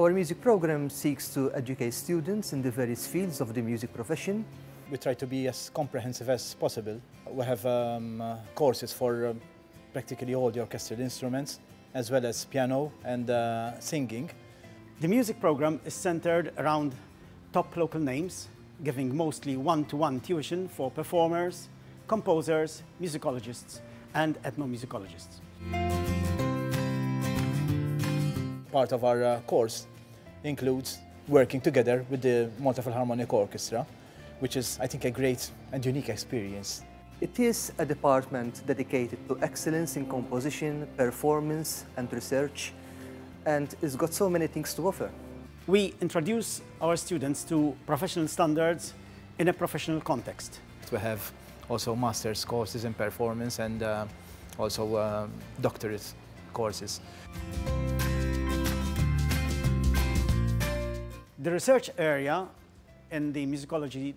Our music program seeks to educate students in the various fields of the music profession. We try to be as comprehensive as possible. We have courses for practically all the orchestral instruments, as well as piano and singing. The music program is centered around top local names, giving mostly one-to-one tuition for performers, composers, musicologists and ethnomusicologists. Part of our course includes working together with the Malta Philharmonic Orchestra, which is, I think, a great and unique experience. It is a department dedicated to excellence in composition, performance and research, and it's got so many things to offer. We introduce our students to professional standards in a professional context. We have also master's courses in performance and also doctorate courses. The research area in the musicology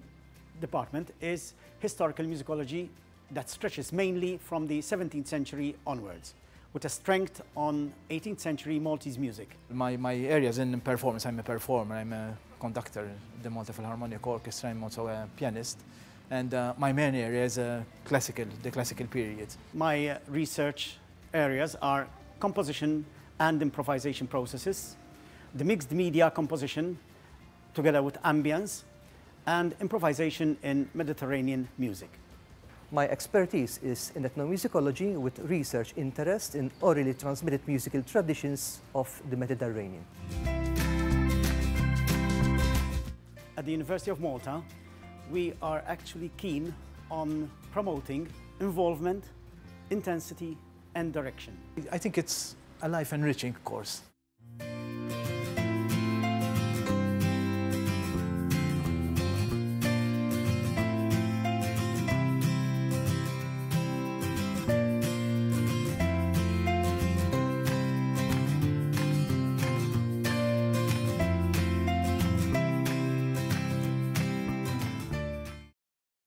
department is historical musicology that stretches mainly from the 17th century onwards, with a strength on 18th century Maltese music. My area is in performance. I'm a performer, I'm a conductor in the Malta Philharmonic Orchestra, I'm also a pianist, and my main area is the classical period. My research areas are composition and improvisation processes, the mixed media composition, together with ambience and improvisation in Mediterranean music. My expertise is in ethnomusicology with research interest in orally transmitted musical traditions of the Mediterranean. At the University of Malta, we are actually keen on promoting involvement, intensity and direction. I think it's a life-enriching course.